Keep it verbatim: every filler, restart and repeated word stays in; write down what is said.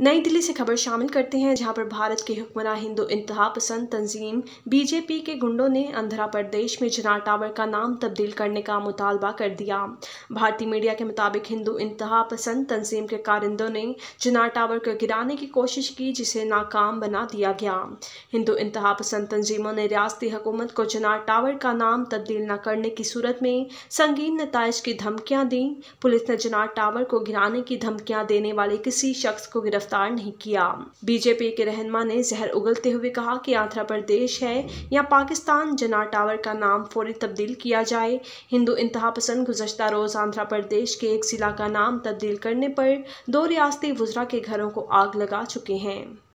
नई दिल्ली से खबर शामिल करते हैं, जहां पर भारत के हुक्मरान हिंदू इंतहा पसंद तंजीम बीजेपी के गुंडों ने आंध्र प्रदेश में जिन्ना टावर का नाम तब्दील करने का मुतालबा कर दिया। भारतीय मीडिया के मुताबिक हिंदू इंतहा पसंद तंजीम के कारिंदों ने जिन्ना टावर को गिराने की कोशिश की, जिसे नाकाम बना दिया गया। हिंदू इंतहा पसंद तंजीमों ने रियासती हुकूमत को जिन्ना टावर का नाम तब्दील न करने की सूरत में संगीन नताइज की धमकियाँ दी। पुलिस ने जिन्ना टावर को गिराने की धमकियाँ देने वाले किसी शख्स को गिरफ्तार नहीं किया। बीजेपी के रहनुमा ने जहर उगलते हुए कहा कि आंध्र प्रदेश है या पाकिस्तान, जिन्ना टावर का नाम फौरी तब्दील किया जाए। हिंदू इंतहा पसंद गुज़श्ता रोज आंध्र प्रदेश के एक जिला का नाम तब्दील करने पर दो रियासती वुज़रा के घरों को आग लगा चुके हैं।